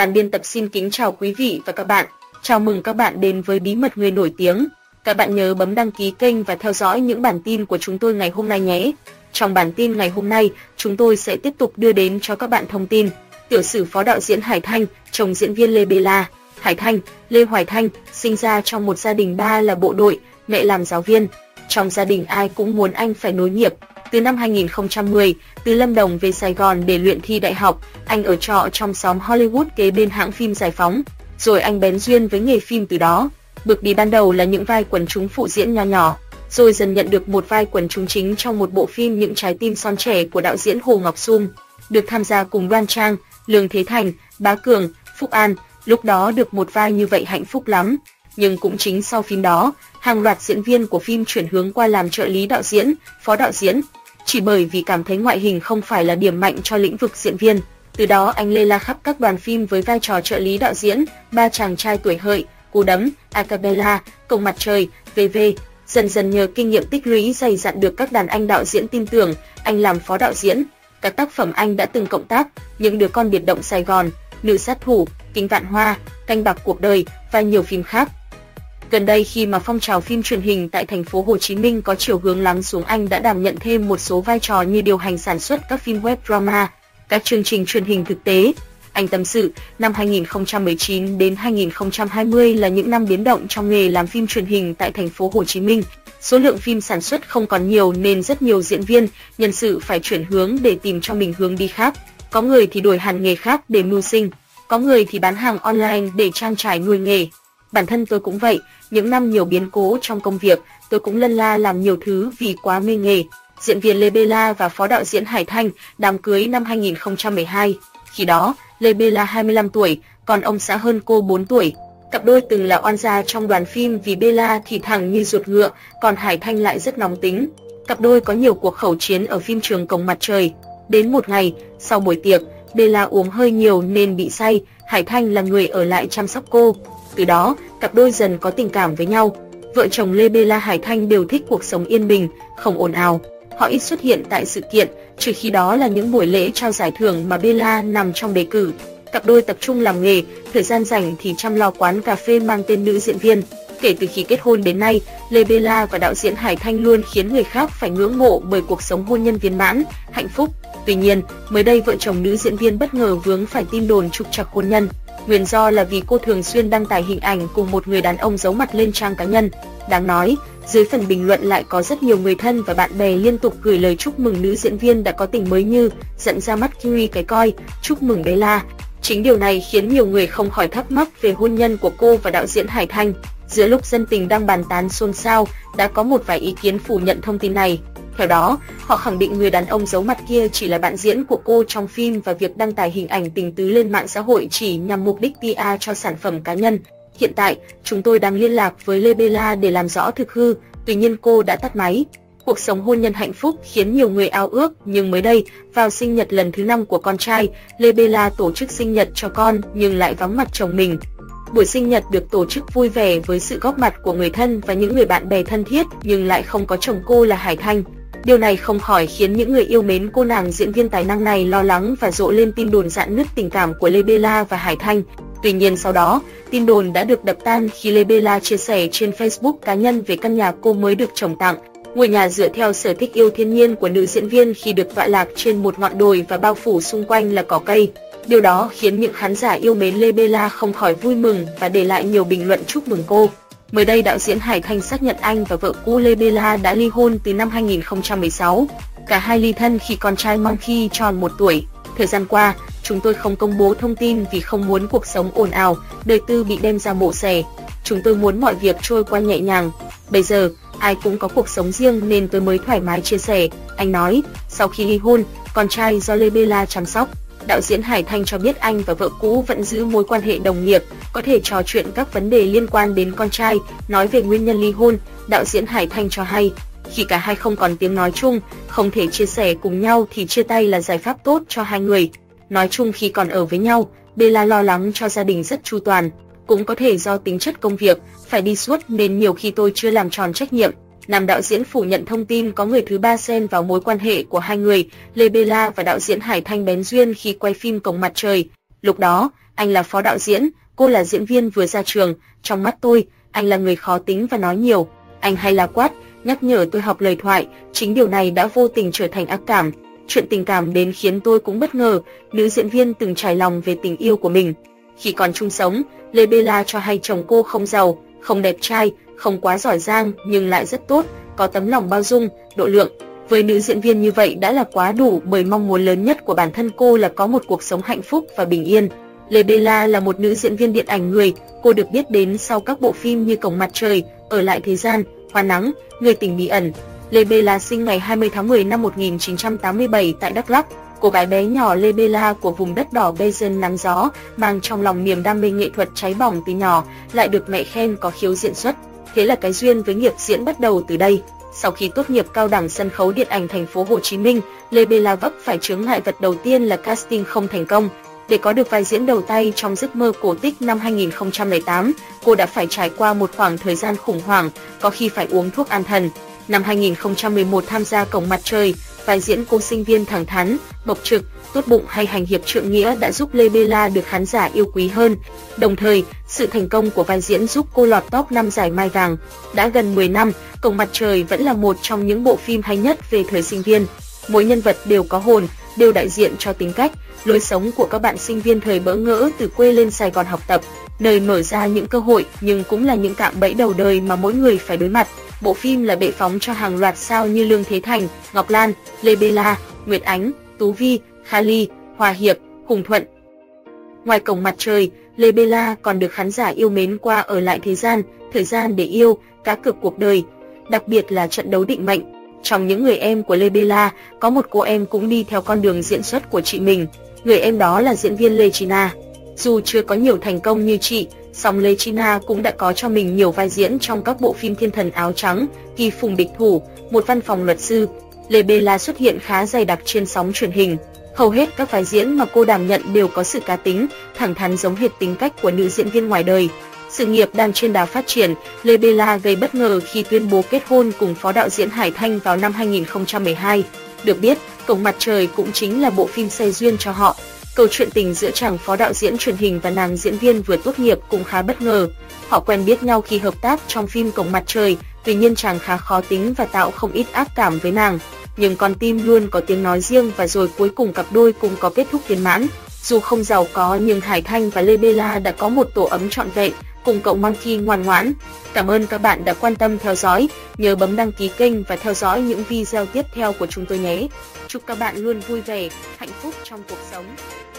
Ban biên tập xin kính chào quý vị và các bạn. Chào mừng các bạn đến với Bí mật người nổi tiếng. Các bạn nhớ bấm đăng ký kênh và theo dõi những bản tin của chúng tôi ngày hôm nay nhé. Trong bản tin ngày hôm nay, chúng tôi sẽ tiếp tục đưa đến cho các bạn thông tin tiểu sử phó đạo diễn Hải Thanh, chồng diễn viên Lê Bê La. Hải Thanh, Lê Hoài Thanh, sinh ra trong một gia đình ba là bộ đội, mẹ làm giáo viên. Trong gia đình ai cũng muốn anh phải nối nghiệp. Từ năm 2010, từ Lâm Đồng về Sài Gòn để luyện thi đại học, anh ở trọ trong xóm Hollywood kế bên hãng phim Giải Phóng. Rồi anh bén duyên với nghề phim từ đó. Bước đi ban đầu là những vai quần chúng phụ diễn nho nhỏ, rồi dần nhận được một vai quần chúng chính trong một bộ phim Những Trái Tim Son Trẻ của đạo diễn Hồ Ngọc Sương. Được tham gia cùng Đoan Trang, Lương Thế Thành, Bá Cường, Phúc An, lúc đó được một vai như vậy hạnh phúc lắm. Nhưng cũng chính sau phim đó, hàng loạt diễn viên của phim chuyển hướng qua làm trợ lý đạo diễn, phó đạo diễn, chỉ bởi vì cảm thấy ngoại hình không phải là điểm mạnh cho lĩnh vực diễn viên. Từ đó anh lê la khắp các đoàn phim với vai trò trợ lý đạo diễn, Ba Chàng Trai Tuổi Hợi, Cú Đấm, Acapella, Cổng Mặt Trời, VV. Dần dần nhờ kinh nghiệm tích lũy dày dặn được các đàn anh đạo diễn tin tưởng, anh làm phó đạo diễn. Các tác phẩm anh đã từng cộng tác, Những Đứa Con Biệt Động Sài Gòn, Nữ Sát Thủ, Kính Vạn Hoa, Canh Bạc Cuộc Đời và nhiều phim khác. Gần đây khi mà phong trào phim truyền hình tại thành phố Hồ Chí Minh có chiều hướng lắng xuống, anh đã đảm nhận thêm một số vai trò như điều hành sản xuất các phim web drama, các chương trình truyền hình thực tế. Anh tâm sự, năm 2019 đến 2020 là những năm biến động trong nghề làm phim truyền hình tại thành phố Hồ Chí Minh. Số lượng phim sản xuất không còn nhiều nên rất nhiều diễn viên, nhân sự phải chuyển hướng để tìm cho mình hướng đi khác. Có người thì đổi hẳn nghề khác để mưu sinh, có người thì bán hàng online để trang trải nuôi nghề. Bản thân tôi cũng vậy, những năm nhiều biến cố trong công việc, tôi cũng lân la làm nhiều thứ vì quá mê nghề. Diễn viên Lê Bê La và phó đạo diễn Hải Thanh đám cưới năm 2012. Khi đó, Lê Bê La 25 tuổi, còn ông xã hơn cô 4 tuổi. Cặp đôi từng là oan gia trong đoàn phim vì Bê La thì thẳng như ruột ngựa, còn Hải Thanh lại rất nóng tính. Cặp đôi có nhiều cuộc khẩu chiến ở phim trường Cổng Mặt Trời. Đến một ngày, sau buổi tiệc, Bê La uống hơi nhiều nên bị say, Hải Thanh là người ở lại chăm sóc cô. Từ đó, cặp đôi dần có tình cảm với nhau. Vợ chồng Lê Bê La Hải Thanh đều thích cuộc sống yên bình, không ồn ào. Họ ít xuất hiện tại sự kiện, trừ khi đó là những buổi lễ trao giải thưởng mà Bê La nằm trong đề cử. Cặp đôi tập trung làm nghề, thời gian rảnh thì chăm lo quán cà phê mang tên nữ diễn viên. Kể từ khi kết hôn đến nay, Lê Bê La và đạo diễn Hải Thanh luôn khiến người khác phải ngưỡng mộ bởi cuộc sống hôn nhân viên mãn, hạnh phúc. Tuy nhiên, mới đây vợ chồng nữ diễn viên bất ngờ vướng phải tin đồn trục trặc hôn nhân. Nguyên do là vì cô thường xuyên đăng tải hình ảnh cùng một người đàn ông giấu mặt lên trang cá nhân. Đáng nói, dưới phần bình luận lại có rất nhiều người thân và bạn bè liên tục gửi lời chúc mừng nữ diễn viên đã có tình mới như giận ra mắt kiwi cái coi, chúc mừng Bê La. Chính điều này khiến nhiều người không khỏi thắc mắc về hôn nhân của cô và đạo diễn Hải Thanh. Giữa lúc dân tình đang bàn tán xôn xao, đã có một vài ý kiến phủ nhận thông tin này. Theo đó, họ khẳng định người đàn ông giấu mặt kia chỉ là bạn diễn của cô trong phim và việc đăng tải hình ảnh tình tứ lên mạng xã hội chỉ nhằm mục đích PR cho sản phẩm cá nhân. Hiện tại, chúng tôi đang liên lạc với Lê Bê La để làm rõ thực hư, tuy nhiên cô đã tắt máy. Cuộc sống hôn nhân hạnh phúc khiến nhiều người ao ước, nhưng mới đây, vào sinh nhật lần thứ 5 của con trai, Lê Bê La tổ chức sinh nhật cho con nhưng lại vắng mặt chồng mình. Buổi sinh nhật được tổ chức vui vẻ với sự góp mặt của người thân và những người bạn bè thân thiết nhưng lại không có chồng cô là Hải Thanh. Điều này không khỏi khiến những người yêu mến cô nàng diễn viên tài năng này lo lắng và rộ lên tin đồn rạn nứt tình cảm của Lê Bê La và Hải Thanh. Tuy nhiên sau đó, tin đồn đã được đập tan khi Lê Bê La chia sẻ trên Facebook cá nhân về căn nhà cô mới được chồng tặng. Ngôi nhà dựa theo sở thích yêu thiên nhiên của nữ diễn viên khi được tọa lạc trên một ngọn đồi và bao phủ xung quanh là cỏ cây. Điều đó khiến những khán giả yêu mến Lê Bê La không khỏi vui mừng và để lại nhiều bình luận chúc mừng cô. Mới đây đạo diễn Hải Thanh xác nhận anh và vợ cũ Lê Bê La đã ly hôn từ năm 2016. Cả hai ly thân khi con trai Monty tròn 1 tuổi. Thời gian qua, chúng tôi không công bố thông tin vì không muốn cuộc sống ồn ào, đời tư bị đem ra mổ xẻ. Chúng tôi muốn mọi việc trôi qua nhẹ nhàng. Bây giờ, ai cũng có cuộc sống riêng nên tôi mới thoải mái chia sẻ. Anh nói, sau khi ly hôn, con trai do Lê Bê La chăm sóc. Đạo diễn Hải Thanh cho biết anh và vợ cũ vẫn giữ mối quan hệ đồng nghiệp, có thể trò chuyện các vấn đề liên quan đến con trai. Nói về nguyên nhân ly hôn, đạo diễn Hải Thanh cho hay, khi cả hai không còn tiếng nói chung, không thể chia sẻ cùng nhau thì chia tay là giải pháp tốt cho hai người. Nói chung khi còn ở với nhau, Bê La lo lắng cho gia đình rất chu toàn. Cũng có thể do tính chất công việc, phải đi suốt nên nhiều khi tôi chưa làm tròn trách nhiệm. Nam đạo diễn phủ nhận thông tin có người thứ ba xen vào mối quan hệ của hai người. Lê Bê La và đạo diễn Hải Thanh bén duyên khi quay phim Cổng Mặt Trời. Lúc đó, anh là phó đạo diễn, cô là diễn viên vừa ra trường. Trong mắt tôi, anh là người khó tính và nói nhiều. Anh hay la quát, nhắc nhở tôi học lời thoại. Chính điều này đã vô tình trở thành ác cảm. Chuyện tình cảm đến khiến tôi cũng bất ngờ. Nữ diễn viên từng trải lòng về tình yêu của mình. Khi còn chung sống, Lê Bê La cho hay chồng cô không giàu, không đẹp trai, không quá giỏi giang nhưng lại rất tốt, có tấm lòng bao dung, độ lượng. Với nữ diễn viên như vậy đã là quá đủ, bởi mong muốn lớn nhất của bản thân cô là có một cuộc sống hạnh phúc và bình yên. Lê Bê La là một nữ diễn viên điện ảnh người, cô được biết đến sau các bộ phim như Cổng Mặt Trời, Ở Lại Thế Gian, Hoa Nắng, Người Tình Bí Ẩn. Lê Bê La sinh ngày 20 tháng 10 năm 1987 tại Đắk Lắk. Cô gái bé nhỏ Lê Bê La của vùng đất đỏ bê dân nắng gió, mang trong lòng niềm đam mê nghệ thuật cháy bỏng từ nhỏ, lại được mẹ khen có khiếu diễn xuất. Thế là cái duyên với nghiệp diễn bắt đầu từ đây. Sau khi tốt nghiệp cao đẳng sân khấu điện ảnh thành phố Hồ Chí Minh, Lê Bê La vấp phải chướng ngại vật đầu tiên là casting không thành công. Để có được vai diễn đầu tay trong Giấc Mơ Cổ Tích năm 2008, cô đã phải trải qua một khoảng thời gian khủng hoảng, có khi phải uống thuốc an thần. Năm 2011 tham gia Cổng Mặt Trời, vai diễn cô sinh viên thẳng thắn, bộc trực, tốt bụng hay hành hiệp trượng nghĩa đã giúp Lê Bê La được khán giả yêu quý hơn. Đồng thời, sự thành công của vai diễn giúp cô lọt top 5 giải Mai Vàng. Đã gần 10 năm, Cổng Mặt Trời vẫn là một trong những bộ phim hay nhất về thời sinh viên. Mỗi nhân vật đều có hồn, đều đại diện cho tính cách, lối sống của các bạn sinh viên thời bỡ ngỡ từ quê lên Sài Gòn học tập, nơi mở ra những cơ hội nhưng cũng là những cạm bẫy đầu đời mà mỗi người phải đối mặt. Bộ phim là bệ phóng cho hàng loạt sao như Lương Thế Thành, Ngọc Lan, Lê Bê La, Nguyệt Ánh, Tú Vi, Kha Ly, Hòa Hiệp, Hùng Thuận. Ngoài Cổng Mặt Trời, Lê Bê La còn được khán giả yêu mến qua Ở Lại Thế Gian, Thời Gian Để Yêu, Cá Cược Cuộc Đời, đặc biệt là Trận Đấu Định Mệnh. Trong những người em của Lê Bê La, có một cô em cũng đi theo con đường diễn xuất của chị mình. Người em đó là diễn viên Lê Chi Na. Dù chưa có nhiều thành công như chị, song Lê Chi Na cũng đã có cho mình nhiều vai diễn trong các bộ phim Thiên Thần Áo Trắng, Kỳ Phùng Địch Thủ, Một Văn Phòng Luật Sư. Lê Bê La xuất hiện khá dày đặc trên sóng truyền hình. Hầu hết các vai diễn mà cô đảm nhận đều có sự cá tính, thẳng thắn giống hệt tính cách của nữ diễn viên ngoài đời. Sự nghiệp đang trên đà phát triển, Lê Bê La gây bất ngờ khi tuyên bố kết hôn cùng phó đạo diễn Hải Thanh vào năm 2012. Được biết, Cổng Mặt Trời cũng chính là bộ phim xe duyên cho họ. Câu chuyện tình giữa chàng phó đạo diễn truyền hình và nàng diễn viên vừa tốt nghiệp cũng khá bất ngờ. Họ quen biết nhau khi hợp tác trong phim Cổng Mặt Trời, tuy nhiên chàng khá khó tính và tạo không ít ác cảm với nàng. Nhưng con tim luôn có tiếng nói riêng và rồi cuối cùng cặp đôi cũng có kết thúc viên mãn. Dù không giàu có nhưng Hải Thanh và Lê Bê La đã có một tổ ấm trọn vẹn, cùng cậu Monty ngoan ngoãn. Cảm ơn các bạn đã quan tâm theo dõi, nhớ bấm đăng ký kênh và theo dõi những video tiếp theo của chúng tôi nhé. Chúc các bạn luôn vui vẻ, hạnh phúc trong cuộc sống.